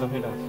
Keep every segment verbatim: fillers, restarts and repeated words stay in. Los girasoles.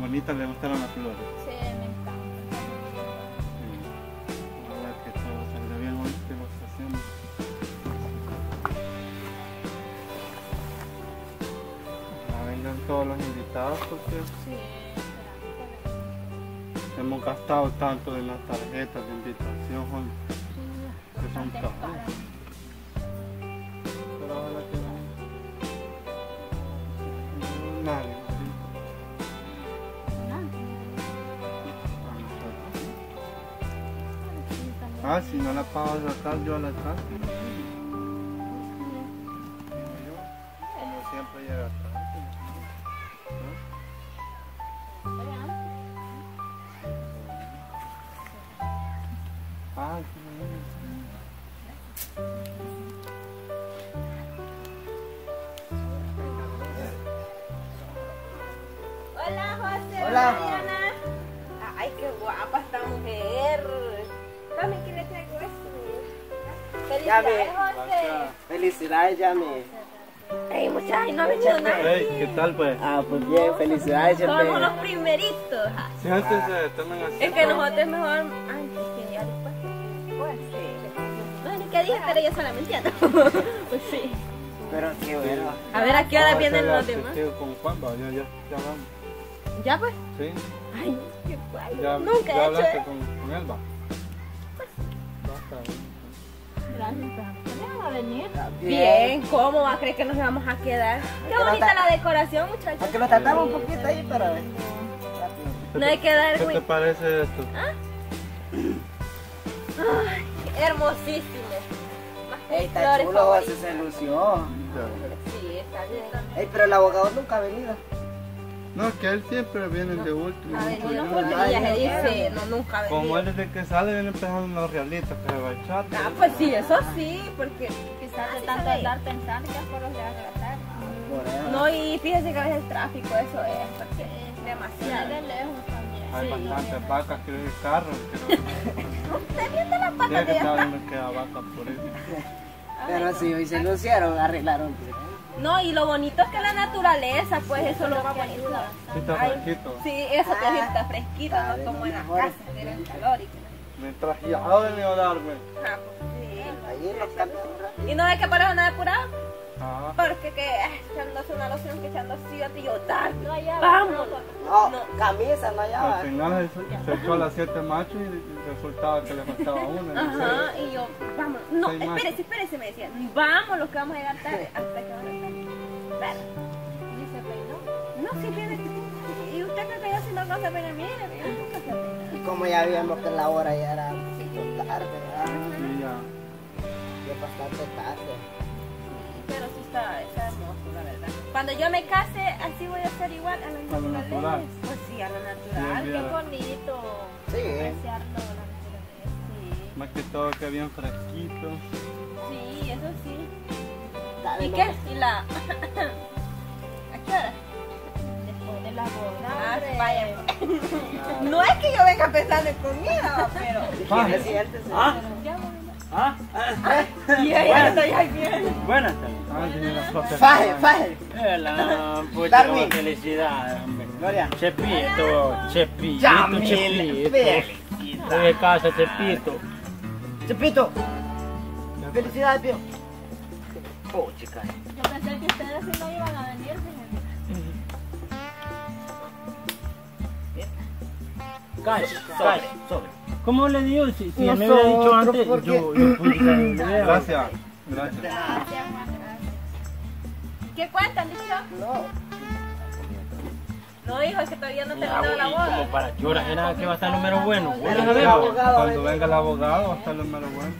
Bonita, le gustaron las flores. Sí, me encanta. Sí. Ahora que todo salga bien hoy, te lo hacemos. Ahora vengan todos los invitados porque sí, hemos gastado tanto de las tarjetas de invitación hoy. Sí, que son caras. Pero ahora que nadie. Ah, si no la pago sacar yo a la casa. Como siempre llega tarde. Ah, qué bonito. Hola, José. Hola. Diana. Ay, qué guapa esta mujer. Mami, ¿qué le traigo esto? ¡Felicidades, José! ¡Felicidades, Yami! ¡Ey, muchachos! ¡No ha venido nadie! ¡Ey, qué tal, pues! Ah, pues bien, felicidades, Yami. Somos los primeritos. Sí, antes se toman así. Es que nosotros mejor antes que ya después. Pues sí. No sé ni qué dije, pero yo solamente ando. Pues sí. Pero qué bueno. A ver, ¿a qué hora vienen los demás? Con Juan, va, ya, ya, ya vamos. ¿Ya, pues? Sí. ¡Ay, qué guay! Nunca he hecho. ¿Ya hablaste con él, va? ¿Cómo van a venir? Bien, ¿cómo va a creer que nos vamos a quedar? Qué bonita la decoración, muchachos. Porque lo tratamos un poquito ahí para ver. No hay que dar. ¿Qué te parece esto? ¿Ah? Ay, hermosísimo. Ey, está chulo, se lució. Sí, está bien. Ey, pero el abogado nunca ha venido. No, que él siempre viene de último. A ver, no, porque ya se dice, no, nunca venía. Como él desde que sale viene empezando los realistas que se va a echar. Ah, pues sí, eso sí, porque quizás de tanto andar pensando que es por los que va a tratar. No, y fíjese que a veces el tráfico, eso es, porque es demasiado de lejos también. Hay bastantes vacas, creo que hay carros. Usted viene de las vacas de allá. No queda vaca por eso. Pero sí, hoy se lucieron, arreglaron. No, y lo bonito es que la naturaleza, pues eso lo va a poner. Está fresquito. Sí, eso te digo, está fresquito, no como en las casas, que era el calor. Me trajeado de mi hogar, güey. Ah, pues sí. ¿Y no es que para nada apurado? Ah. Porque que echándose una loción, que echándose otro y otar. No hallaba. Vamos. No, camisa no hallaba. Al final se echó a las siete machos y resultaba que le faltaba una. Ajá, y yo, vamos. No, espérese, espérese, me decía. Vamos, los que vamos a llegar tarde. Hasta que van a estar. Claro. ¿Y se peinó? No, si viene. ¿Y usted cree que yo si no no se peina? Mire, mire, nunca se peina. Y como ya vimos que la hora ya era tarde, ¿verdad? Sí, ya. Ya bastante tarde. Pero sí está, está hermoso, la verdad. Cuando yo me case, así voy a ser igual a la naturaleza. Pues sí, a la natural, sí, qué bonito. Sí. Apreciarlo, la naturaleza. Sí. Más que todo, que bien fresquito. Sí, eso sí. Dale, ¿y no? qué? ¿Y la? ¿A qué hora? Después de la boda. Ah, vaya. No es que yo venga pensando en comida, pero. Ah, es cierto, sí. Ah. ¿Ah? Y ahí estoy aquí. Buenas tardes. Faje, faje. La puta felicidad, hombre. Gloria. Chepito, Chepito, Chepito. Estoy en casa, Chepito. Chepito. Felicidades, Pío. Oh, chica. Yo pensé que ustedes si no iban a venir, fíjense. Calle, calle, sobre. ¿Cómo le digo? Si, si me hubiera dicho antes, yo, yo, yo puse. Gracias. Gracias. Gracias. Gracias. ¿Qué cuentan, dicho? No. No, hijo, es que todavía no terminó la boda. Como para qué horas era que va a estar el número bueno. Cuando venga el abogado va a estar el número bueno.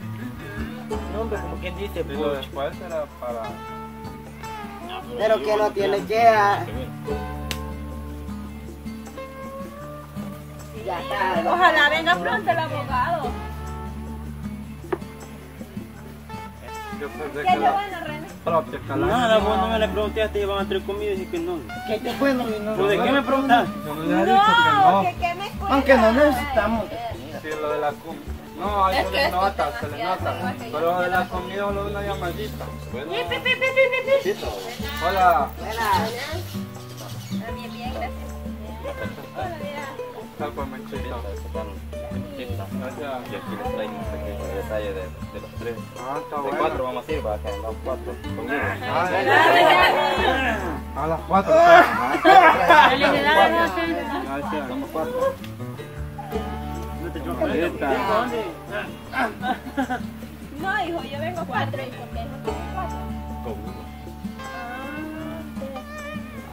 No, pero como quien dice, pero después será para... Pero que no tiene que... Ya está. Ojalá venga pronto el abogado. Yo pensé que la propia calada. Nada, vos no me le preguntaste, iban a traer comida y dije que no. ¿Qué te fue? No, no, no, ¿de qué me preguntaste? Yo no le he dicho que no. Que, que me escuela, aunque no necesitamos. Sí, lo de la comida. No, ahí se le nota, se le nota. Pero lo de la comida o lo de una llamadita. Bueno. Hola. Hola. Bien, bien, gracias. Hola, tal cual manchita. Gracias. Y aquí les traemos un detalle de, de los tres. Ah, está bueno. De cuatro vamos a ir, va a quedar los cuatro conmigo. A las cuatro. Felicidades, José. Somos cuatro. No te choques. No, hijo, yo vengo cuatro. ¿Y por qué no tengo cuatro? Con uno.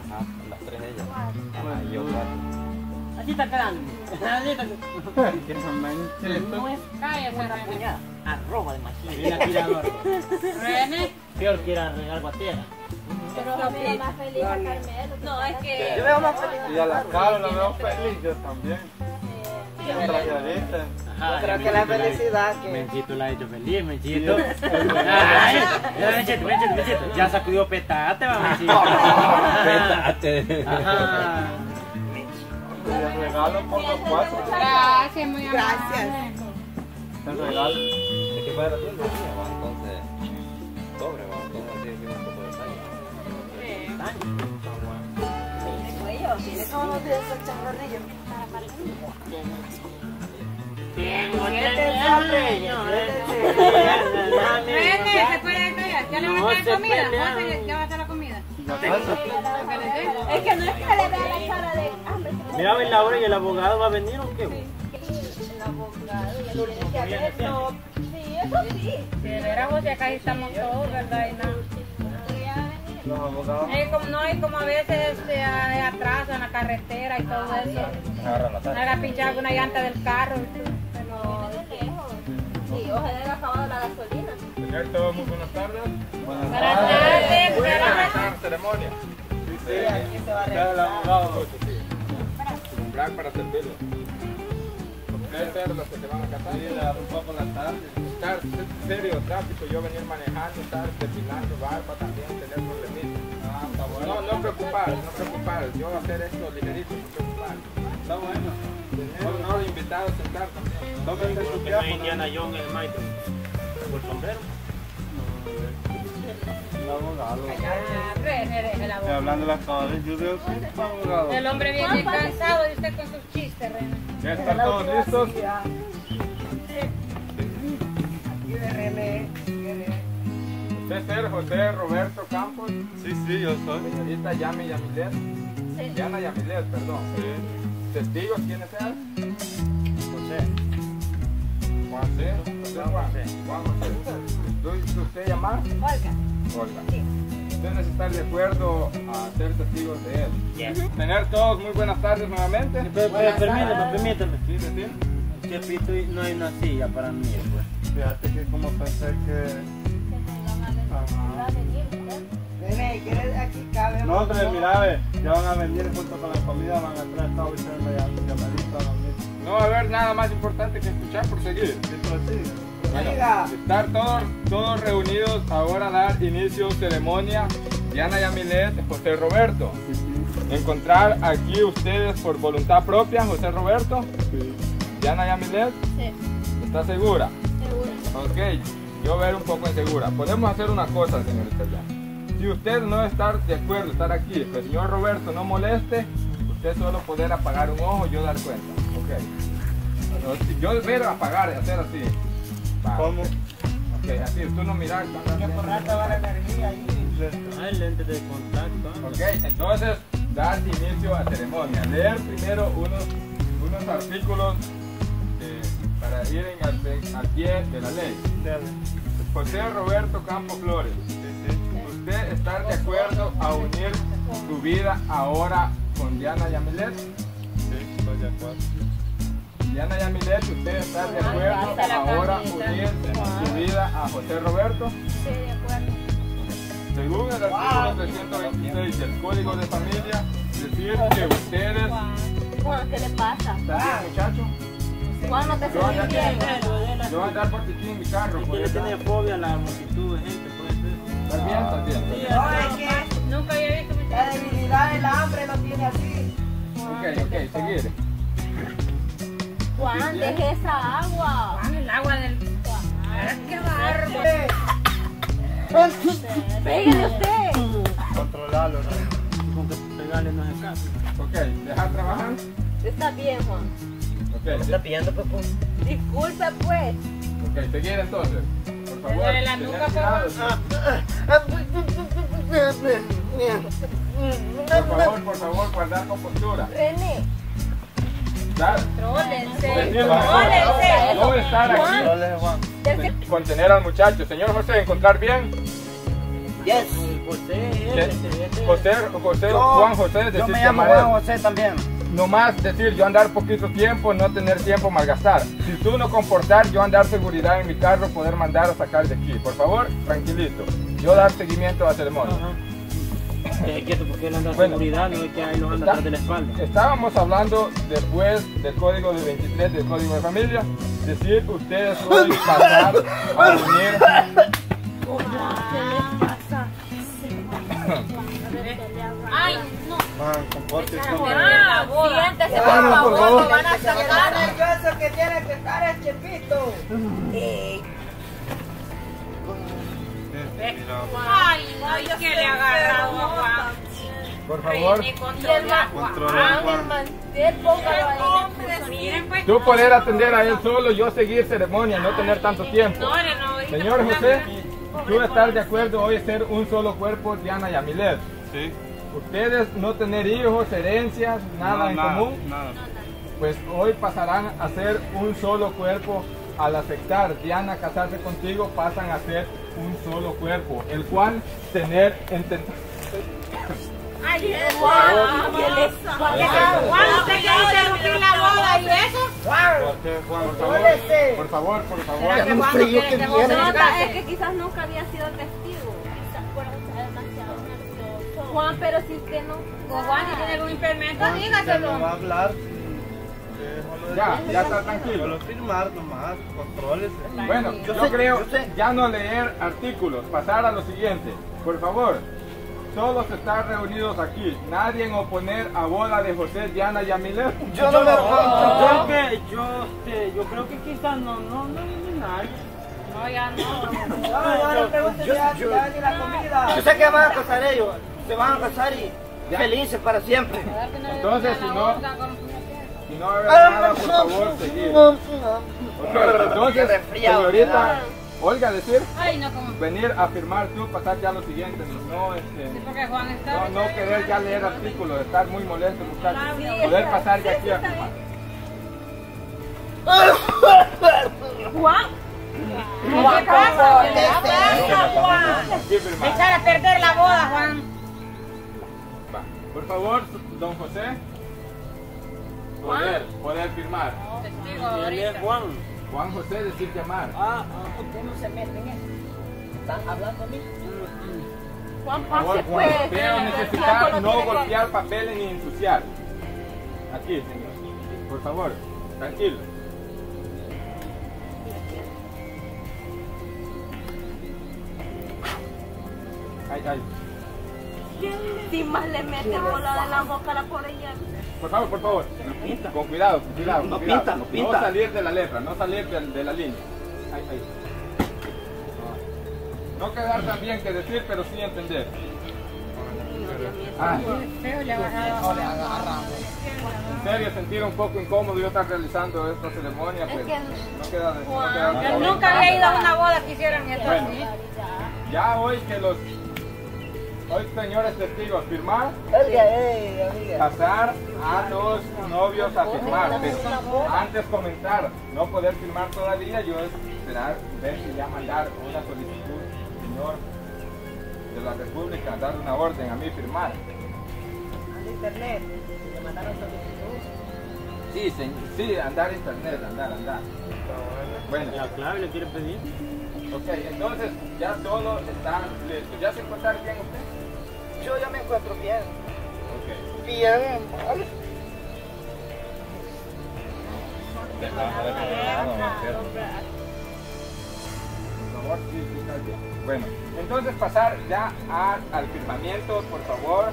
Ajá, las tres ellas. Ajá, yo cuatro. Así está quedando. No es calle, buena puñada. Arroba de machina. René. Peor que era regar guatera. Pero yo veo más feliz a Carmelo. No, es que... Yo veo más feliz. Y a la Caro la veo feliz yo también. Yo creo que la felicidad que... Menchito la ha hecho feliz, Menchito. Menchito, Menchito, Menchito. Ya sacudió petate, va, Menchito. Petate. Ajá. Te regalo por los cuatro. Gracias, muy amable. Gracias. Te regalo. Es que para la tienda, entonces. Sobre, vamos, entonces así que un poco de talla. Sí. El cuello, tiene como los dedos el chorronillo. Tengo que ¿se puede callar? ¿Ya le van a traer comida? ¿Ya va a traer la comida? Es que no es que le vea la cara de hambre. Mira, ven la hora y el abogado va a venir o qué. El abogado ya tiene que hacerlo. Sí, eso sí. De veras, José, acá estamos todos, ¿verdad? Y los abogados. No, y como a veces se atrasan en la carretera y todo eso. Me haga pinchar alguna llanta del carro. Pero de lejos. Sí, ojalá haya acabado la gasolina. Señor, muy buenas tardes. Buenas tardes. Buenas tardes. Ceremonia. Sí, aquí se va a realizar. Para servirlo. Ustedes ser los que se van a casar. Sí, la ropa por la tarde. Estar serio, tráfico, yo venir manejando, estar terminando, barba también, tener problemitas. Ah, está bueno. No, no preocupar, no preocupar. Yo hacer esto ligerito, no preocupar. Está bueno. Tener honor invitado a sentar también. Tómense su tiempo. Es Indiana Jones, el maestro. ¿Por sombrero? El abogado. Estoy hablando de las cosas, yo veo que es abogado. El hombre viene cansado y usted con sus chistes, René. ¿Ya están todos listos? Aquí de René. ¿Usted es el José Roberto Campos? Sí, sí, yo soy. Señorita Diana Yamilet. Diana Yamilet, perdón. ¿Testigos quién es él? José. Juan José. Juan José. Juan José. ¿Usted llama? Olga. Olga. Sí. Ustedes están de acuerdo a ser testigos de él. Yes. Tener todos muy buenas tardes nuevamente. Sí, pero, pero, permítame, permítame. Sí, sí, sí. No hay una silla para mí. Pues. Fíjate que como pensé que... Que venir, ¿quieres? Aquí cabe. No, pero mira, ve, ya van a venir junto con la comida, van a entrar esta hoy y no va a haber nada más importante que escuchar por seguir. Sí, bueno, estar todos, todos reunidos, ahora dar inicio ceremonia. Diana Yamilet, José Roberto. Sí. Encontrar aquí ustedes por voluntad propia, José Roberto. Sí. Diana Yamilet. Sí. ¿Estás segura? Segura. Ok, yo ver un poco insegura. Podemos hacer una cosa, señorita Diana. Si usted no está de acuerdo estar aquí, que el señor Roberto no moleste, usted solo poder apagar un ojo y yo dar cuenta. Ok. Bueno, yo ver apagar, hacer así. ¿Cómo? Ok, así, tú no miras. Por rato va la energía ahí. Ah, el lente de contacto. Ok, entonces, dar inicio a ceremonia. Leer primero unos, unos artículos eh, para ir en, al pie de la ley. José Roberto Campos Flores. ¿Usted está de acuerdo a unir su vida ahora con Diana Yamilet? Sí, estoy de acuerdo. Diana Yamilet, ¿usted está de acuerdo ahora unir su vida a José Roberto? Sí, de acuerdo. Según el artículo trescientos veintiséis del Código de Familia, decir que ustedes Juan, ¿qué le pasa? Está bien, muchacho. Juan, no te sientes bien. Yo voy a andar por ti en mi carro. Porque le tiene fobia a la multitud de gente. ¿Estás bien? ¿Estás bien? No, es que nunca había visto mi carro. La debilidad del hambre lo tiene así. Ok, ok, seguir. Juan, deje esa agua. Juan, el agua del... Juan, qué barba. Pégale usted. Controlalo, ¿no? Con que pegarle no es caso. Ok, ¿dejar trabajar? Está bien, Juan. Ok, está pillando, papá. Disculpa, pues. Ok, te quiere entonces. Por favor. Desde la nuca, papá. Por favor, por favor, guardar compostura. René. Contrólense, contrólense. No estar aquí. Contener al muchacho. Señor José, ¿encontrar bien? Yes. José, José, Juan José, decir yo me llamo Juan José también. Nomás decir, yo andar poquito tiempo, no tener tiempo, malgastar. Si tú no comportar, yo andar seguridad en mi carro, poder mandar a sacar de aquí. Por favor, tranquilito. Yo dar seguimiento a la ceremonia. Deje quieto porque él anda bueno, seguridad, no es que ahí los anda atrás de la espalda. Estábamos hablando después del código de veintitrés, del código de familia, decir ustedes pueden pasar a unir. Oh, ¿qué les pasa? Ay, no. Man, compórtese. Siéntese, por favor, que van a sacar. El nervioso que tiene que estar el chepito. Eh. Ay, ay, que le agarrado a Juan. Por favor, controla. Tú poder atender a él solo, yo seguir ceremonia, no tener tanto tiempo. Señor José, tú estás de acuerdo hoy ser un solo cuerpo, Diana Yamilet. Sí. Ustedes no tener hijos, herencias, nada en común. Nada. Pues hoy pasarán a ser un solo cuerpo. Al aceptar Diana casarse contigo, pasan a ser un solo cuerpo, el cual tener entender. Ay, Juan, ¿qué les pasa? Juan, ¿usted quiere interrumpir la boda y eso? Juan, por favor, por favor, por favor. Es que quizás nunca había sido testigo. Quizás fuera demasiado nervioso. Juan, pero si usted no. Juan, si tiene algún impedimento, dígaselo. Va a hablar. Ya, ya está tranquilo. Solo firmar nomás, controles. Bueno, yo, yo sé, creo yo ya no leer artículos, pasar a lo siguiente. Por favor, todos están reunidos aquí. Nadie en oponer a boda de José, Diana y Yamilet. Yo no me opongo. Yo creo que quizás no, no, no hay nadie. No, ya no. Yo sé que van a casar ellos. Se van a casar y ya. Felices para siempre. Entonces, si no... Si no hagas nada, por favor, seguir. Entonces, señorita Olga, decir, ay, no, como... venir a firmar tú, pasar ya lo siguiente. No, este, sí, porque Juan está no, no querer ya leer artículos, estar muy molesto, muchachos. Poder pasar ya aquí a firmar. Juan, ¿qué pasa? ¿Qué pasa, Juan? Echar a perder la boda, Juan. Va. Por favor, don José. Poder, poder firmar. Testigo ahorita. Juan. Juan José, decir llamar. Ah, ah. Usted no se mete en eso. ¿Están hablando a mí? Juan, por favor, Juan. Creo necesitar no golpear papeles ni ensuciar. Aquí, señor. Por favor, tranquilo. Ay, ay. Si más le mete volada en la boca a la pobre llave. Por favor, por favor, pinta. Con cuidado, con cuidado, con no, cuidado. Pinta, no, pinta. No salir de la letra, no salir de, de la línea. Ahí, ahí. No quedar tan bien que decir, pero sí entender. Ah. En serio, sentir un poco incómodo yo estar realizando esta ceremonia, pero no queda de no queda yo nunca había ido a una boda que hicieron esto bueno, así. Ya hoy que los... Hoy, señores testigos, firmar, pasar a los novios a firmar. Antes comentar, no poder firmar todavía, yo esperar, ver si ya mandar una solicitud, señor de la República, dar una orden a mí firmar. ¿Al internet? ¿Le mandaron solicitud? Sí, señor, sí, andar internet, andar, andar. Bueno. ¿La clave le quieren pedir? Ok, entonces ya todo está listo. ¿Ya se encuentra bien usted? Yo ya me encuentro bien. Okay. Bien, amor. Bueno, entonces pasar ya a, al firmamiento, por favor.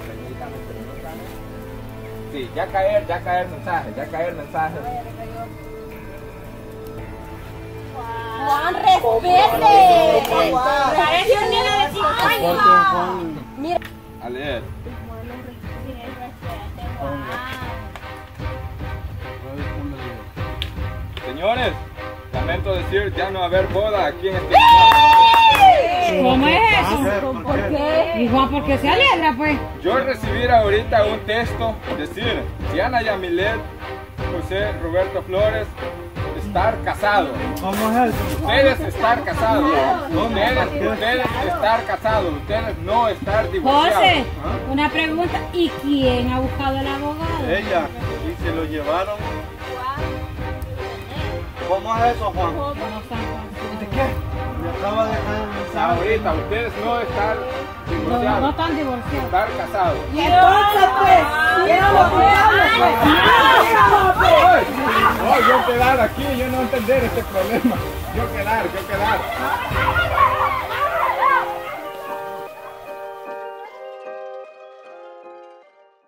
Sí, ya caer, ya caer mensajes, ya caer mensajes. Juan, respete. Parece un niño de cinco años. Mira. A leer. Señores, lamento decir, ya no va a haber boda aquí en este lugar. ¿Cómo es eso? ¿Por qué? ¿Y Juan por qué se alegra, pues? Yo recibir ahorita un texto, decir, Diana Yamilet, José Roberto Flores, estar casado. ¿Cómo es eso? Ustedes estar casados. Ustedes, ustedes estar casados. Ustedes no estar divorciados. José, ¿ah? Una pregunta, ¿y quién ha buscado al abogado? Ella, y se lo llevaron. ¿Cómo es eso, Juan? ¿De qué? Me acaba de caer un mensaje. Ahorita, ustedes no están divorciados. No, no están divorciados. Están casados. ¿Y entonces, pues? ¡Quiero los diablos! No, yo quedar aquí, yo no entender este problema. Yo quedar, yo quedar.